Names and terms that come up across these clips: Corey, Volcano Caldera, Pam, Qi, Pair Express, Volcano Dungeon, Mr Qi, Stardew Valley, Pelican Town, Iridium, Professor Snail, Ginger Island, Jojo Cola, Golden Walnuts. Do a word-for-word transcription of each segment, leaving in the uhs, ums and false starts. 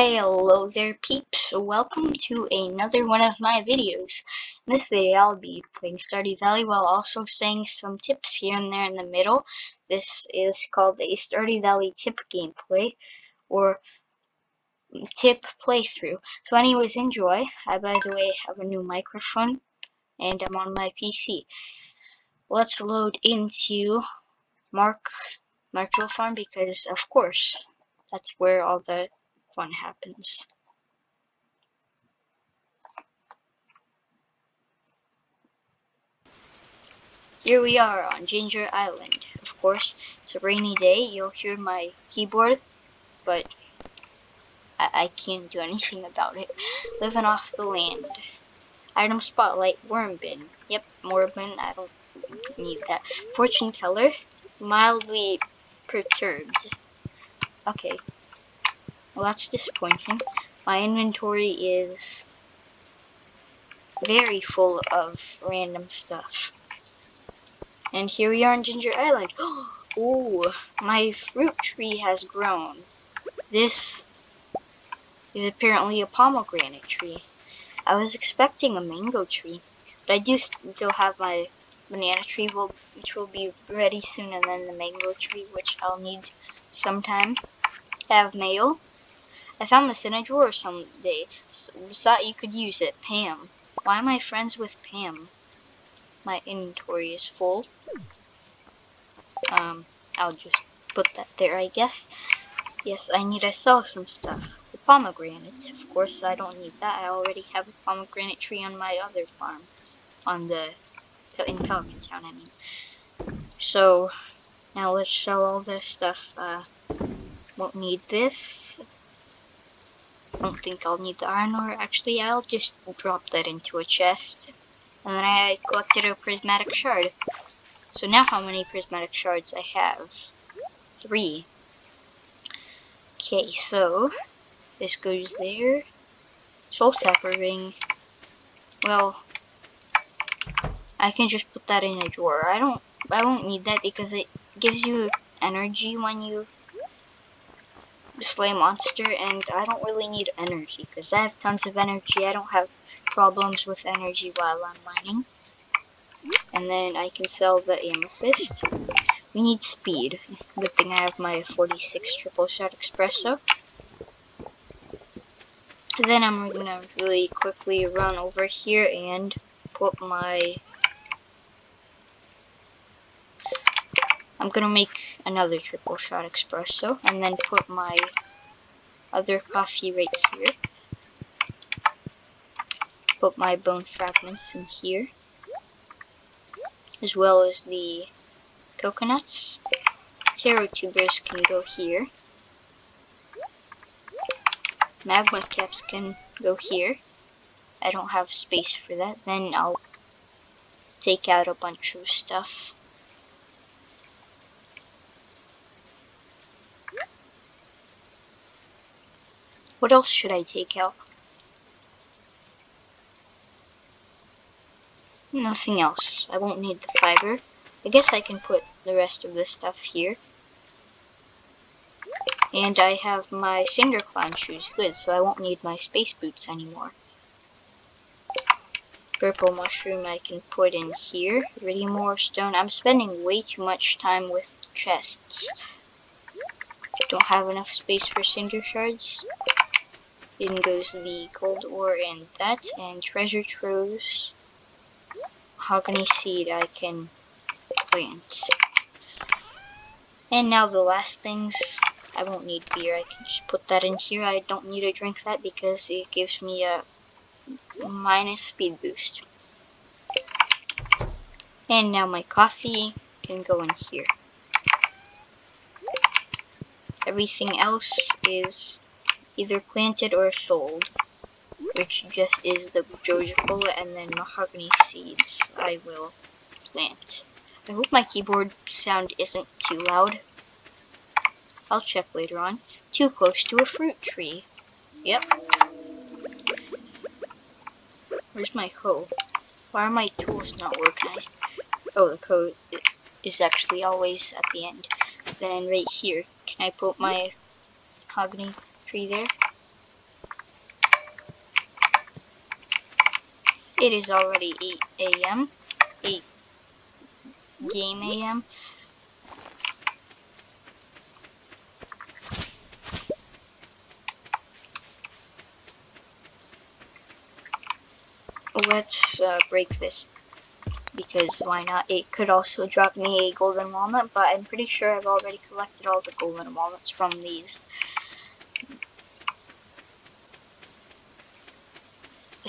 Hello there peeps, welcome to another one of my videos. In this video I'll be playing Stardew Valley while also saying some tips here and there in the middle. This is called a Stardew Valley tip gameplay or tip playthrough. So anyways, enjoy. I by the way have a new microphone and I'm on my P C. Let's load into Mark Marco Farm because of course that's where all the one happens. Here we are on Ginger Island. Of course, it's a rainy day. You'll hear my keyboard, but I, I can't do anything about it. Living off the land. Item spotlight, worm bin. Yep, worm bin. I don't need that. Fortune teller, mildly perturbed. Okay. Well, that's disappointing. My inventory is very full of random stuff. And here we are on Ginger Island. Oh, my fruit tree has grown. This is apparently a pomegranate tree. I was expecting a mango tree, but I do still have my banana tree, will, which will be ready soon, and then the mango tree, which I'll need sometime. I have mail. I found this in a drawer someday. So thought you could use it. Pam. Why am I friends with Pam? My inventory is full. Um, I'll just put that there, I guess. Yes, I need to sell some stuff. The pomegranate. Of course, I don't need that. I already have a pomegranate tree on my other farm. On the... in Pelican Town, I mean. So, now let's sell all this stuff. Uh, won't need this. I don't think I'll need the iron ore. Actually, I'll just drop that into a chest. And then I collected a prismatic shard. So now how many prismatic shards I have? Three. Okay, so this goes there. Soul sapper ring. Well, I can just put that in a drawer. I don't I won't need that because it gives you energy when you slay monster, and I don't really need energy because I have tons of energy. I don't have problems with energy while I'm mining. And then I can sell the amethyst. We need speed. Good thing I have my forty-six triple shot espresso. And then I'm gonna really quickly run over here and put my I'm gonna make another triple shot espresso and then put my other coffee right here. Put my bone fragments in here, as well as the coconuts. Taro tubers can go here. Magma caps can go here. I don't have space for that. Then I'll take out a bunch of stuff. What else should I take out? Nothing else. I won't need the fiber. I guess I can put the rest of this stuff here. And I have my cinder climb shoes. Good, so I won't need my space boots anymore. Purple mushroom I can put in here. Iridium ore stone. I'm spending way too much time with chests. Don't have enough space for cinder shards. In goes the gold ore and that, and treasure troves. Mahogany seed I can plant. And now the last things, I won't need beer, I can just put that in here. I don't need to drink that because it gives me a minus speed boost. And now my coffee can go in here. Everything else is either planted or sold, which just is the Jojo Cola and then mahogany seeds I will plant. I hope my keyboard sound isn't too loud. I'll check later on. Too close to a fruit tree. Yep. Where's my hoe? Why are my tools not organized? Oh, the code is actually always at the end. Then right here, can I put my mahogany tree there? It is already eight A M eight game A M Let's uh, break this, because why not? It could also drop me a golden walnut, but I'm pretty sure I've already collected all the golden walnuts from these.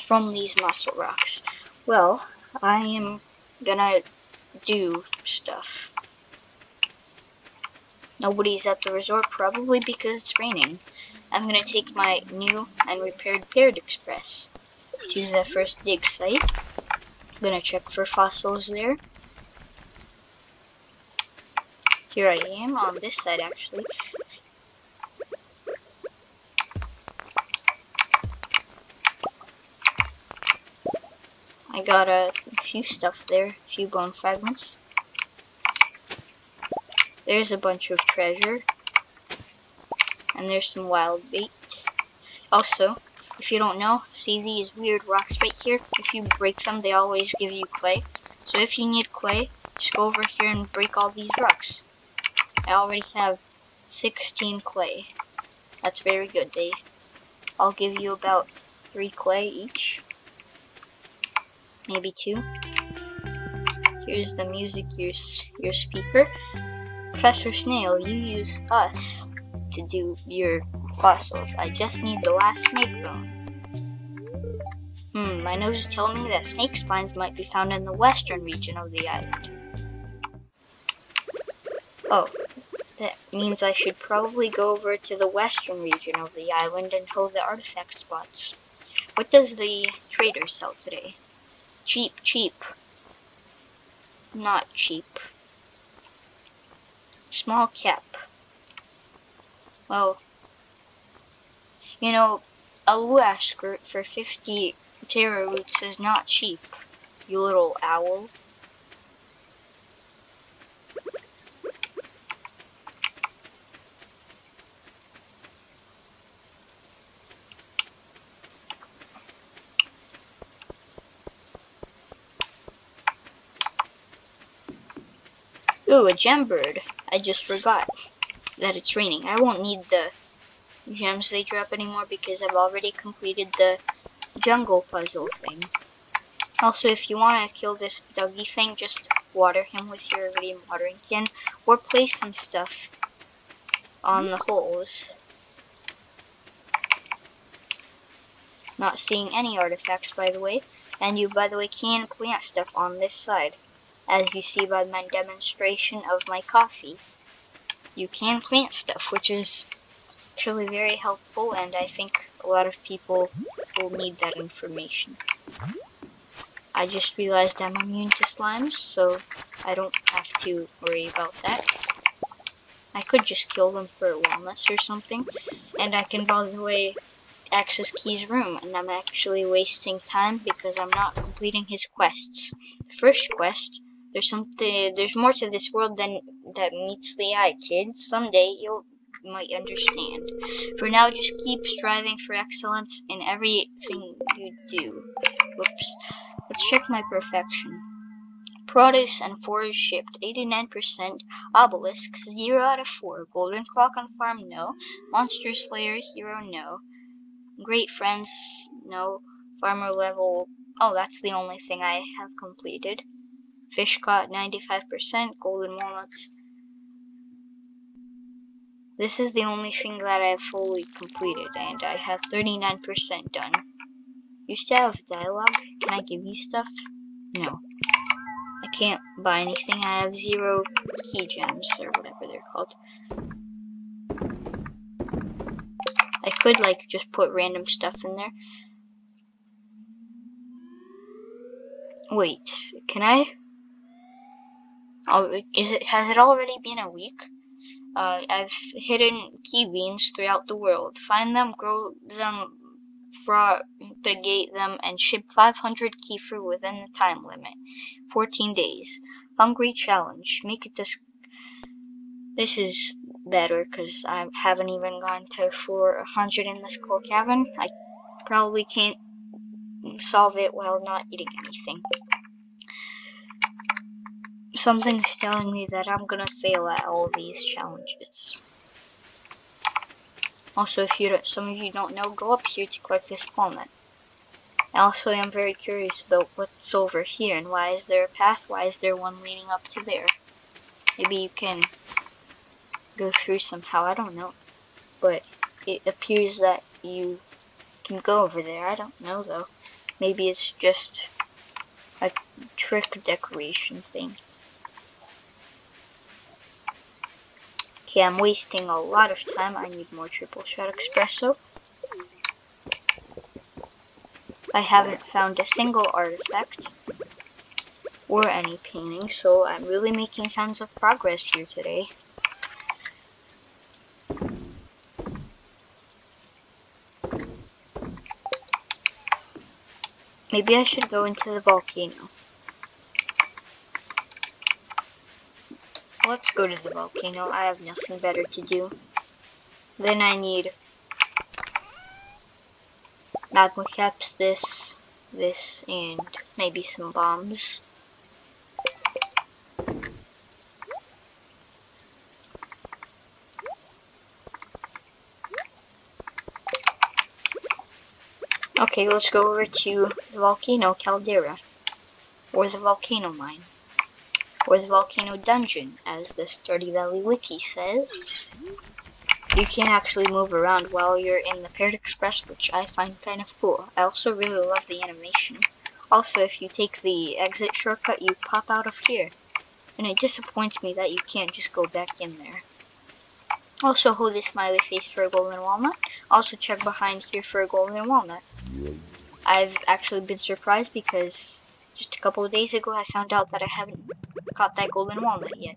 From these muscle rocks. Well, I am gonna do stuff. Nobody's at the resort, probably because it's raining. I'm gonna take my new and repaired Pair Express to the first dig site. I'm gonna check for fossils there. Here I am on this side, actually. I got a few stuff there, a few bone fragments. There's a bunch of treasure. And there's some wild bait. Also, if you don't know, see these weird rocks right here? If you break them, they always give you clay. So if you need clay, just go over here and break all these rocks. I already have sixteen clay. That's very good. They, I'll give you about three clay each. Maybe two. Here's the music, your, your speaker. Professor Snail, you use us to do your fossils. I just need the last snake bone. Hmm, my nose is telling me that snake spines might be found in the western region of the island. Oh, that means I should probably go over to the western region of the island and hold the artifact spots. What does the trader sell today? Cheap, cheap. Not cheap. Small cap. Well, you know, a luash skirt for fifty terra roots is not cheap, you little owl. Ooh, a gem bird. I just forgot that it's raining. I won't need the gems they drop anymore because I've already completed the jungle puzzle thing. Also, if you want to kill this Dougie thing, just water him with your iridium watering can or place some stuff on the holes. Not seeing any artifacts, by the way. And you, by the way, can plant stuff on this side. As you see by my demonstration of my coffee, you can plant stuff, which is actually very helpful, and I think a lot of people will need that information. I just realized I'm immune to slimes, so I don't have to worry about that. I could just kill them for walnuts or something, and I can, by the way, access Qi's room, and I'm actually wasting time because I'm not completing his quests. The first quest, there's something, there's more to this world than that meets the eye, kids. Someday you might understand. For now, just keep striving for excellence in everything you do. Whoops. Let's check my perfection. Produce and forage shipped, eighty-nine percent, obelisks, zero out of four, golden clock on farm, no, monster slayer, hero, no. Great friends, no. Farmer level, oh, that's the only thing I have completed. Fish caught, ninety-five percent, golden walnuts. This is the only thing that I have fully completed, and I have thirty-nine percent done. You still have dialogue? Can I give you stuff? No. I can't buy anything, I have zero key gems, or whatever they're called. I could, like, just put random stuff in there. Wait, can I? Oh, is it? Has it already been a week? Uh, I've hidden Qi beans throughout the world. Find them, grow them, propagate them, and ship five hundred Qi fruit within the time limit, fourteen days. Hungry challenge. Make it this. This is better because I haven't even gone to floor one hundred in this coal cabin. I probably can't and solve it while not eating anything. Something's telling me that I'm gonna fail at all these challenges. Also, if you don't, some of you don't know, go up here to collect this walnut. I also am very curious about what's over here and why is there a path, why is there one leading up to there? Maybe you can go through somehow, I don't know. But it appears that you can go over there, I don't know though. Maybe it's just a trick decoration thing. Okay, I'm wasting a lot of time, I need more triple shot espresso. I haven't found a single artifact or any painting, so I'm really making tons of progress here today. Maybe I should go into the volcano. Let's go to the volcano. I have nothing better to do. Then I need magma caps, this, this, and maybe some bombs. Okay, let's go over to the volcano caldera, or the volcano mine, or the volcano dungeon, as the Stardew Valley wiki says. You can actually move around while you're in the Pair Express, which I find kind of cool. I also really love the animation. Also, if you take the exit shortcut, you pop out of here. And it disappoints me that you can't just go back in there. Also, hold this smiley face for a golden walnut. Also, check behind here for a golden walnut. I've actually been surprised because just a couple of days ago, I found out that I haven't caught that golden walnut yet.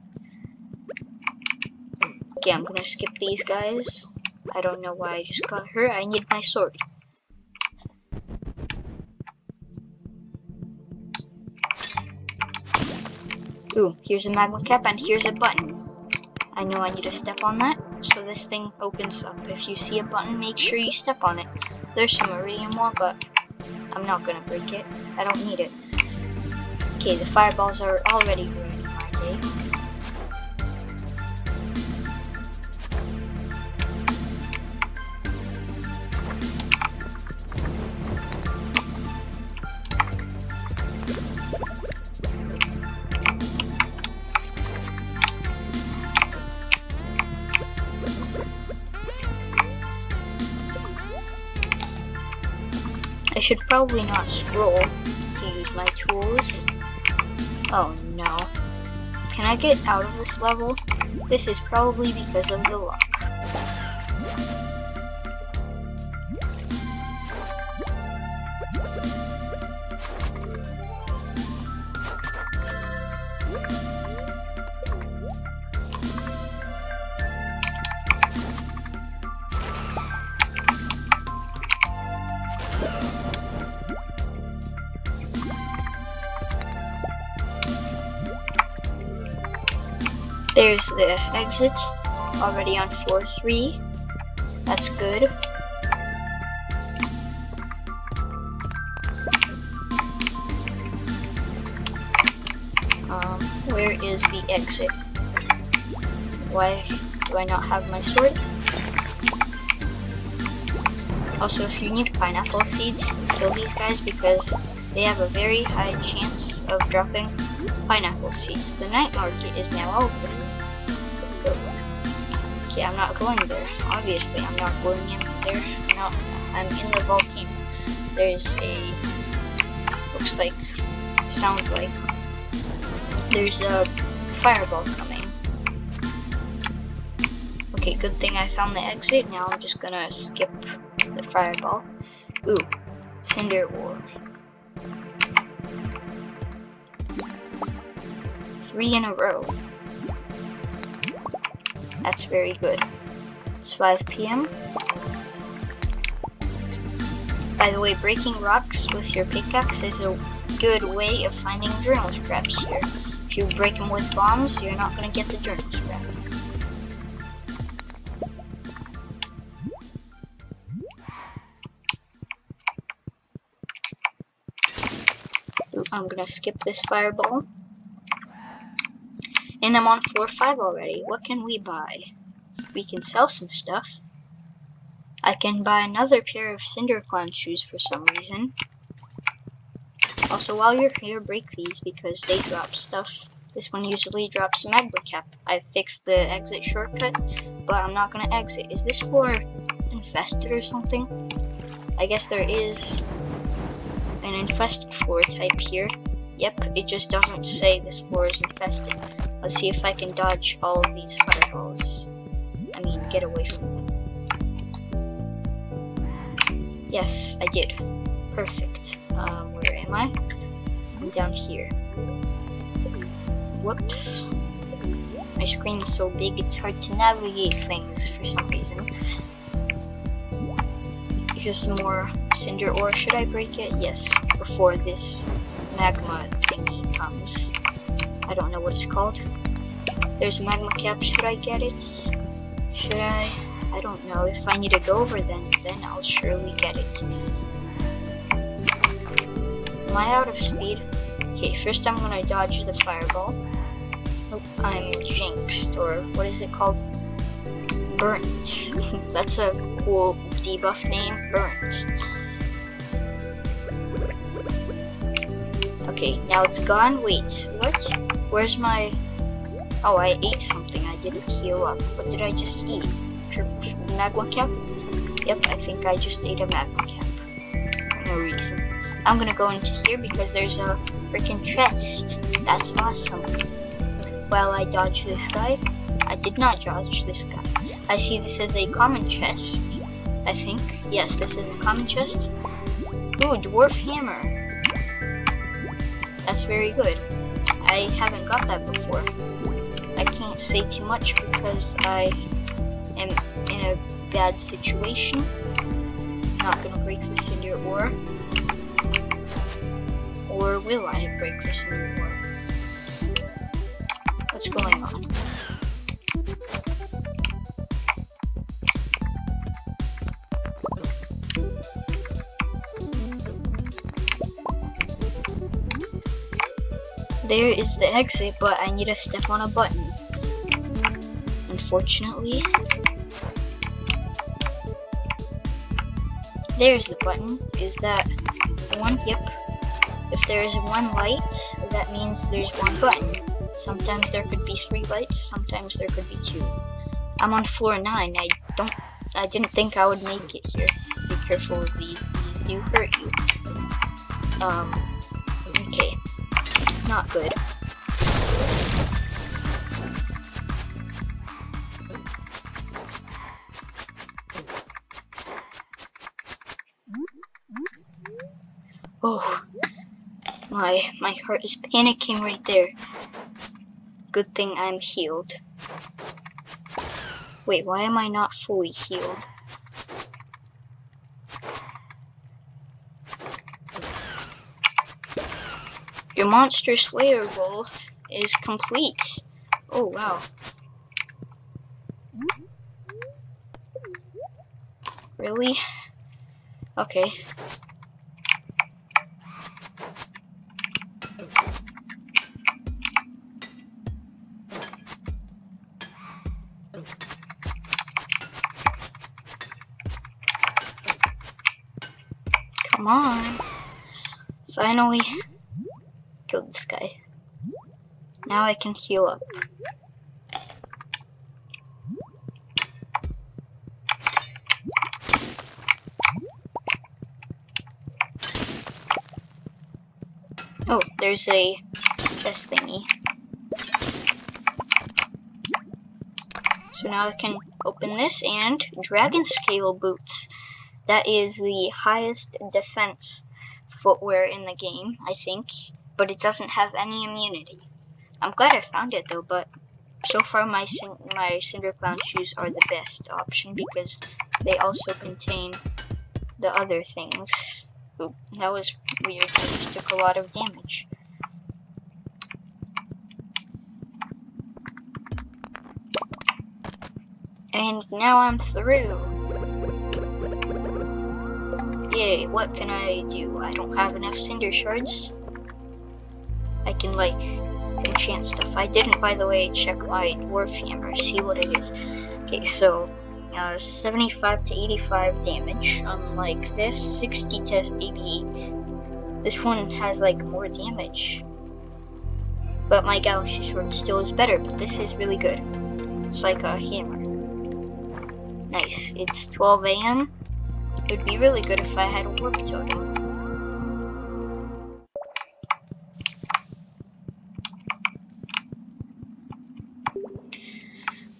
Okay, I'm gonna skip these guys. I don't know why I just got her. I need my sword. Ooh, here's a magma cap and here's a button. I know I need to step on that, so this thing opens up. If you see a button, make sure you step on it. There's some iridium ore, but I'm not gonna break it. I don't need it. Okay, the fireballs are already ruining my day. I should probably not scroll to use my tools. Oh no. Can I get out of this level? This is probably because of the luck. There's the exit, already on floor three, that's good. Um, where is the exit? Why do I not have my sword? Also, if you need pineapple seeds, kill these guys because they have a very high chance of dropping pineapple seeds. The night market is now open. Okay, I'm not going there. Obviously, I'm not going in there. No, I'm in the volcano. There's a... looks like... sounds like... there's a fireball coming. Okay, good thing I found the exit. Now I'm just gonna skip the fireball. Ooh, cinder wool. Three in a row. That's very good. It's five P M By the way, breaking rocks with your pickaxe is a good way of finding journal scraps here. If you break them with bombs, you're not going to get the journal scrap. I'm gonna skip this fireball. And I'm on floor five already. What can we buy? We can sell some stuff. I can buy another pair of Cinder Clown shoes for some reason. Also, while you're here, break these because they drop stuff. This one usually drops some magma cap. I fixed the exit shortcut, but I'm not gonna exit. Is this floor infested or something? I guess there is an infested floor type here. Yep, it just doesn't say this floor is infested. Let's see if I can dodge all of these fireballs. I mean, get away from them. Yes, I did. Perfect. Um, where am I? I'm down here. Whoops. My screen is so big it's hard to navigate things for some reason. Just some more cinder ore. Should I break it? Yes, before this magma thingy comes. I don't know what it's called. There's a magma cap. Should I get it? Should I? I don't know. If I need to go over then, then I'll surely get it. Am I out of speed? Okay, first I'm gonna dodge the fireball. Nope, I'm jinxed, or what is it called? Burnt. That's a cool debuff name, burnt. Okay, now it's gone. Wait, what? Where's my... Oh, I ate something. I didn't heal up. What did I just eat? Triple magma cap? Yep, I think I just ate a magma cap. For no reason. I'm gonna go into here because there's a freaking chest. That's awesome. While I dodge this guy, I did not dodge this guy. I see this as a common chest. I think. Yes, this is a common chest. Ooh, dwarf hammer. That's very good. I haven't got that before. I can't say too much because I am in a bad situation. Not gonna break the cinder ore. Or will I break the cinder ore? What's going on? There is the exit, but I need to step on a button. Unfortunately. There's the button. Is that one? Yep. If there is one light, that means there's one button. Sometimes there could be three lights, sometimes there could be two. I'm on floor nine. I don't I didn't think I would make it here. Be careful of these. These do hurt you. Um okay. Not good. Oh, my my heart is panicking right there. Good thing I'm healed. Wait, why am I not fully healed? Your monster slayer role is complete. Oh wow. Really? Okay. Come on. Finally. Killed this guy. Now I can heal up. Oh, there's a chest thingy. So now I can open this and dragon scale boots. That is the highest defense footwear in the game, I think. But it doesn't have any immunity. I'm glad I found it though, but so far my cin my Cinder Clown shoes are the best option because they also contain the other things. Oop, that was weird. I just took a lot of damage. And now I'm through. Yay, what can I do? I don't have enough cinder shards. I can like enchant stuff. I didn't, by the way, check my dwarf hammer, see what it is. Okay, so uh, seventy-five to eighty-five damage. Unlike this, sixty to eighty-eight. This one has like more damage. But my galaxy sword still is better, but this is really good. It's like a hammer. Nice. It's twelve A M It would be really good if I had a warp totem.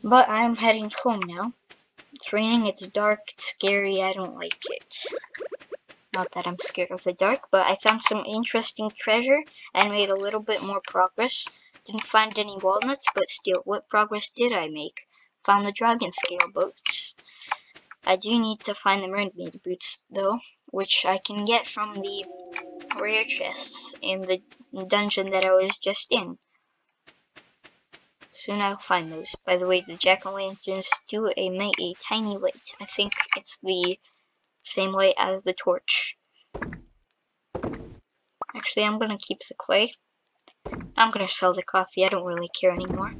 But I'm heading home now. It's raining, it's dark, it's scary, I don't like it. Not that I'm scared of the dark, but I found some interesting treasure and made a little bit more progress. Didn't find any walnuts, but still, what progress did I make? Found the dragon scale boots. I do need to find the mermaid boots, though, which I can get from the rare chests in the dungeon that I was just in. Soon I'll find those. By the way, the jack-o'-lanterns do emit a tiny light. I think it's the same light as the torch. Actually, I'm gonna keep the clay. I'm gonna sell the coffee. I don't really care anymore.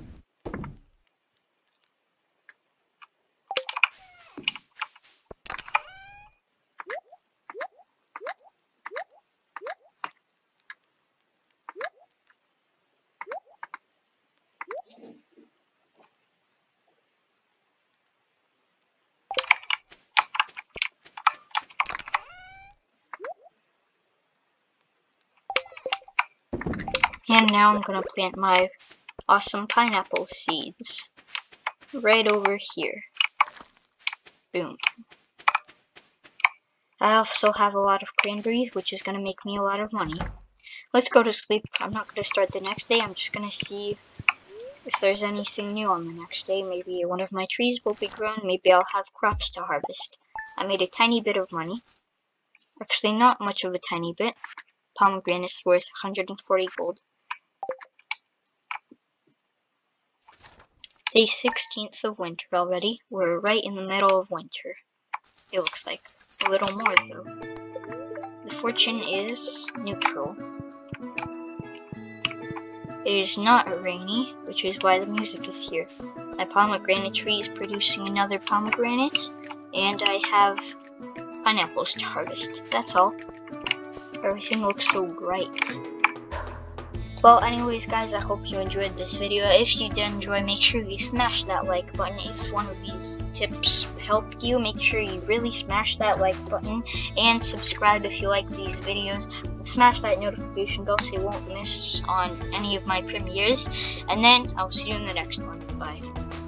And now I'm gonna plant my awesome pineapple seeds right over here. Boom. I also have a lot of cranberries, which is gonna make me a lot of money. Let's go to sleep. I'm not gonna start the next day. I'm just gonna see if there's anything new on the next day. Maybe one of my trees will be grown. Maybe I'll have crops to harvest. I made a tiny bit of money. Actually, not much of a tiny bit. Pomegranate's worth one hundred forty gold. Day sixteenth of winter already. We're right in the middle of winter. It looks like. A little more though. The fortune is neutral. It is not rainy, which is why the music is here. My pomegranate tree is producing another pomegranate, and I have pineapples to harvest. That's all. Everything looks so bright. Well, anyways, guys, I hope you enjoyed this video. If you did enjoy, make sure you smash that like button. If one of these tips helped you, make sure you really smash that like button. And subscribe if you like these videos. Smash that notification bell so you won't miss on any of my premieres. And then I'll see you in the next one. Bye.